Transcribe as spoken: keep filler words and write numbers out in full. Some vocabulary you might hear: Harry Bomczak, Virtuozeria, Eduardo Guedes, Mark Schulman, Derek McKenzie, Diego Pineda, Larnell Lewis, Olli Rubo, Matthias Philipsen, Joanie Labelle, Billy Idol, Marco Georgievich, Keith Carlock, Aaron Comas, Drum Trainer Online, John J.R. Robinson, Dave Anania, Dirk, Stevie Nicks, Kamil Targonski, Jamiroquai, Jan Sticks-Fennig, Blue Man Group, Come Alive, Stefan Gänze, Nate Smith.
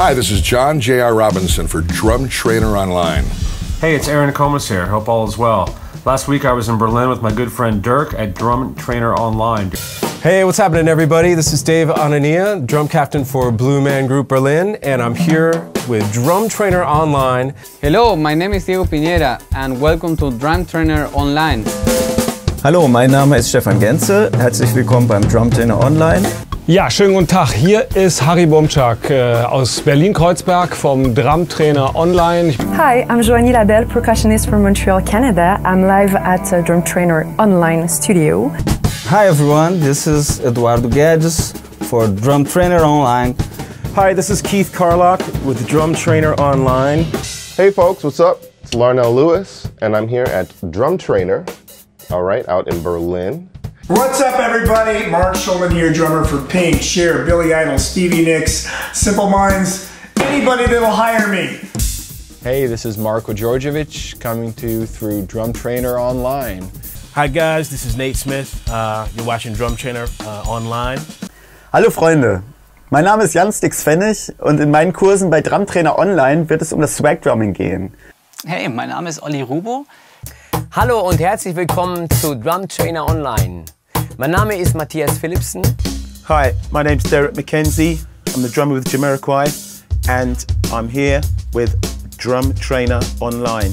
Hi, this is John J R. Robinson for Drum Trainer Online. Hey, it's Aaron Comas here. Hope all is well. Last week I was in Berlin with my good friend Dirk at Drum Trainer Online. Hey, what's happening, everybody? This is Dave Anania, drum captain for Blue Man Group Berlin, and I'm here with Drum Trainer Online. Hello, my name is Diego Pineda, and welcome to Drum Trainer Online. Hallo, mein Name ist Stefan Gänze. Herzlich willkommen beim Drum Trainer Online. Ja, schönen guten Tag. Hier ist Harry Bomczak äh, aus Berlin-Kreuzberg vom Drum Trainer Online. Hi, I'm Joanie Labelle, percussionist from Montreal, Canada. I'm live at uh, Drum Trainer Online Studio. Hi everyone, this is Eduardo Guedes for Drum Trainer Online. Hi, this is Keith Carlock with Drum Trainer Online. Hey folks, what's up? It's Larnell Lewis, and I'm here at Drum Trainer. All right, out in Berlin. What's up, everybody? Mark Schulman here, drummer for Pink, Cher, Billy Idol, Stevie Nicks, Simple Minds, anybody that'll hire me. Hey, this is Marco Georgievich coming to you through Drum Trainer Online. Hi guys, this is Nate Smith. Uh, you're watching Drum Trainer uh, Online. Hallo Freunde, mein Name ist Jan Sticks-Fennig und in meinen Kursen bei Drum Trainer Online wird es um das Swag Drumming gehen. Hey, mein Name ist Olli Rubo. Hallo und herzlich willkommen zu Drum Trainer Online. Mein Name ist Matthias Philipsen. Hi, my name is Derek McKenzie. I'm the drummer with Jamiroquai and I'm here with Drum Trainer Online.